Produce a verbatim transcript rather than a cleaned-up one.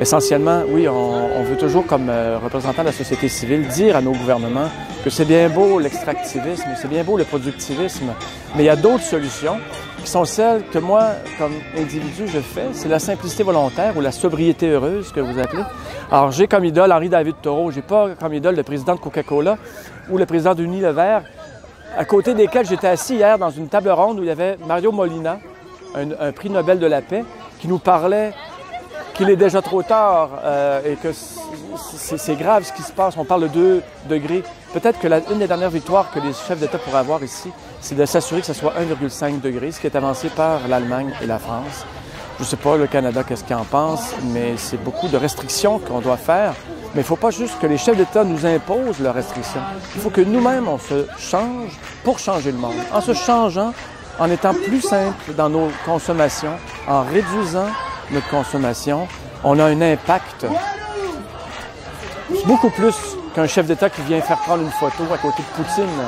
essentiellement, oui, on, on veut toujours, comme euh, représentant de la société civile, dire à nos gouvernements que c'est bien beau l'extractivisme, c'est bien beau le productivisme, mais il y a d'autres solutions qui sont celles que moi, comme individu, je fais. C'est la simplicité volontaire ou la sobriété heureuse, que vous appelez. Alors, j'ai comme idole Henri David Thoreau, j'ai pas comme idole le président de Coca-Cola ou le président d'Unilever, à côté desquels j'étais assis hier dans une table ronde où il y avait Mario Molina, un, un prix Nobel de la paix, qui nous parlait qu'il est déjà trop tard euh, et que c'est grave ce qui se passe. On parle de deux degrés. Peut-être que la, une des dernières victoires que les chefs d'État pourraient avoir ici, c'est de s'assurer que ce soit un virgule cinq degré, ce qui est avancé par l'Allemagne et la France. Je ne sais pas le Canada qu'est-ce qu'il en pense, mais c'est beaucoup de restrictions qu'on doit faire. Mais il ne faut pas juste que les chefs d'État nous imposent leurs restrictions. Il faut que nous-mêmes, on se change pour changer le monde. En se changeant, en étant plus simple dans nos consommations, en réduisant notre consommation, on a un impact beaucoup plus qu'un chef d'État qui vient faire prendre une photo à côté de Poutine.